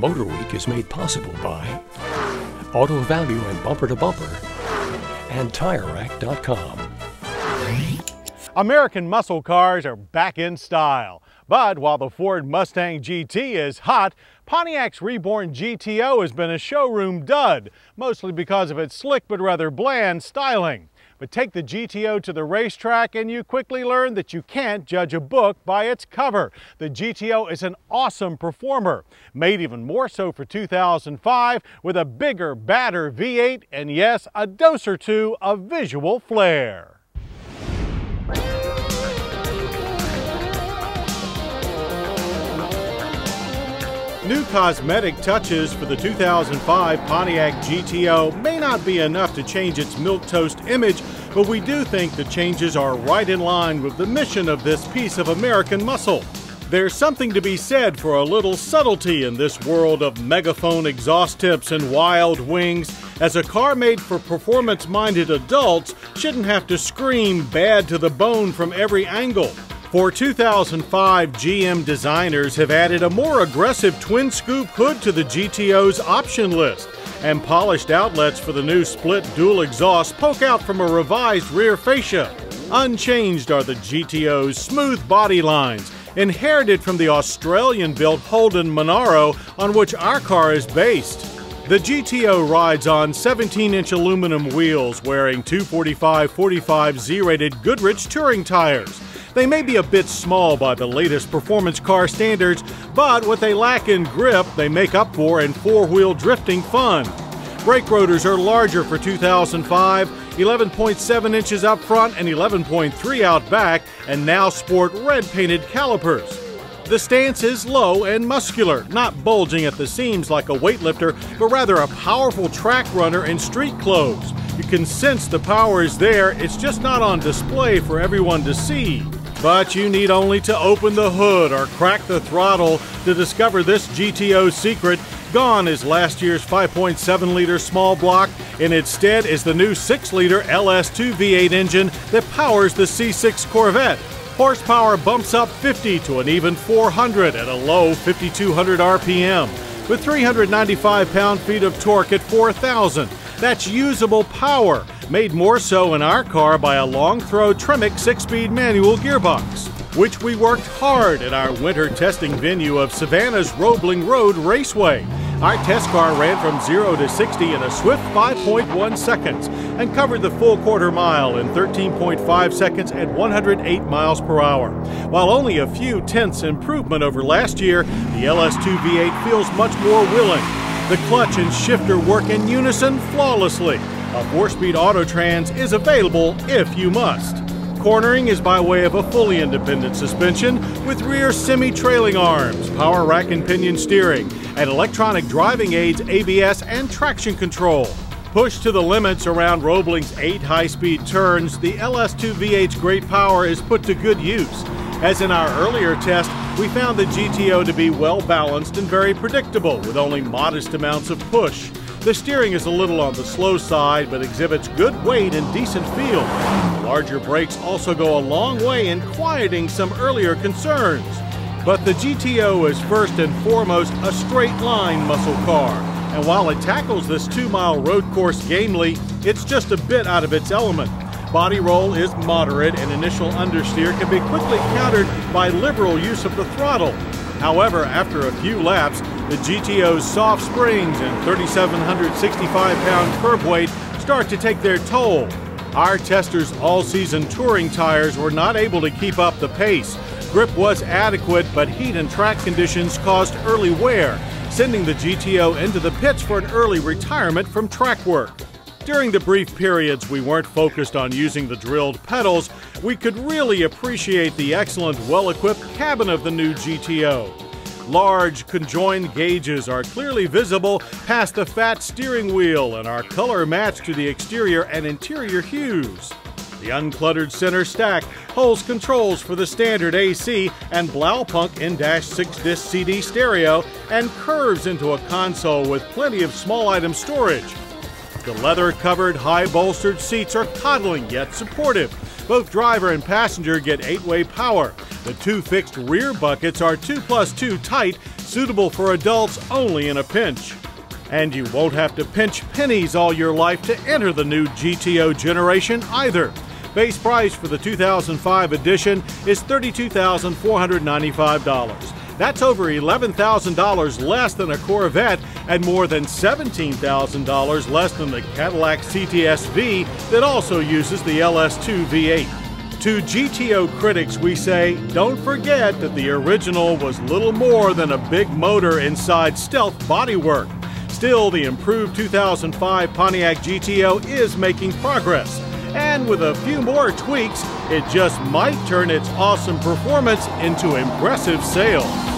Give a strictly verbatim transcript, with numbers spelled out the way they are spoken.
MotorWeek is made possible by Auto Value and Bumper to Bumper and Tire Rack dot com. American muscle cars are back in style. But while the Ford Mustang G T is hot, Pontiac's reborn G T O has been a showroom dud, mostly because of its slick but rather bland styling. But take the G T O to the racetrack and you quickly learn that you can't judge a book by its cover. The G T O is an awesome performer, made even more so for two thousand five with a bigger, badder V eight and, yes, a dose or two of visual flair. New cosmetic touches for the two thousand five Pontiac G T O may not be enough to change its milquetoast image, but we do think the changes are right in line with the mission of this piece of American muscle. There's something to be said for a little subtlety in this world of megaphone exhaust tips and wild wings, as a car made for performance-minded adults shouldn't have to scream bad to the bone from every angle. For two thousand five, G M designers have added a more aggressive twin-scoop hood to the G T O's option list, and polished outlets for the new split dual exhaust poke out from a revised rear fascia. Unchanged are the G T O's smooth body lines, inherited from the Australian-built Holden Monaro on which our car is based. The G T O rides on seventeen inch aluminum wheels wearing two forty-five forty-five Z-rated Goodrich touring tires. They may be a bit small by the latest performance car standards, but what they lack in grip, they make up for in four-wheel drifting fun. Brake rotors are larger for two thousand five, eleven point seven inches up front and eleven point three out back, and now sport red-painted calipers. The stance is low and muscular, not bulging at the seams like a weightlifter, but rather a powerful track runner in street clothes. You can sense the power is there, it's just not on display for everyone to see. But you need only to open the hood or crack the throttle to discover this G T O secret. Gone is last year's five point seven liter small block, and instead is the new six liter L S two V eight engine that powers the C six Corvette. Horsepower bumps up fifty to an even four hundred at a low fifty-two hundred R P M, with three hundred ninety-five pound-feet of torque at four thousand. That's usable power, made more so in our car by a long-throw Tremec six-speed manual gearbox, which we worked hard at our winter testing venue of Savannah's Roebling Road Raceway. Our test car ran from zero to sixty in a swift five point one seconds and covered the full quarter mile in thirteen point five seconds at one hundred eight miles per hour. While only a few tenths improvement over last year, the L S two V eight feels much more willing. The clutch and shifter work in unison flawlessly. A four-speed Autotrans is available if you must. Cornering is by way of a fully independent suspension with rear semi-trailing arms, power rack and pinion steering, and electronic driving aids, A B S, and traction control. Pushed to the limits around Roebling's eight high-speed turns, the L S two V eight's great power is put to good use. As in our earlier test, we found the G T O to be well-balanced and very predictable, with only modest amounts of push. The steering is a little on the slow side, but exhibits good weight and decent feel. Larger brakes also go a long way in quieting some earlier concerns. But the G T O is first and foremost a straight-line muscle car, and while it tackles this two-mile road course gamely, it's just a bit out of its element. Body roll is moderate, and initial understeer can be quickly countered by liberal use of the throttle. However, after a few laps, the G T O's soft springs and three thousand seven hundred sixty-five pound curb weight start to take their toll. Our testers' all-season touring tires were not able to keep up the pace. Grip was adequate, but heat and track conditions caused early wear, sending the G T O into the pits for an early retirement from track work. During the brief periods we weren't focused on using the drilled pedals, we could really appreciate the excellent, well-equipped cabin of the new G T O. Large, conjoined gauges are clearly visible past the fat steering wheel and are color matched to the exterior and interior hues. The uncluttered center stack holds controls for the standard A C and Blaupunk N six disc C D stereo and curves into a console with plenty of small item storage. The leather-covered, high-bolstered seats are coddling yet supportive. Both driver and passenger get eight-way power. The two fixed rear buckets are two plus two tight, suitable for adults only in a pinch. And you won't have to pinch pennies all your life to enter the new G T O generation either. Base price for the two thousand five edition is thirty-two thousand four hundred ninety-five dollars. That's over eleven thousand dollars less than a Corvette and more than seventeen thousand dollars less than the Cadillac C T S V that also uses the L S two V eight. To G T O critics, we say, don't forget that the original was little more than a big motor inside stealth bodywork. Still, the improved two thousand five Pontiac G T O is making progress. And with a few more tweaks, it just might turn its awesome performance into impressive sales.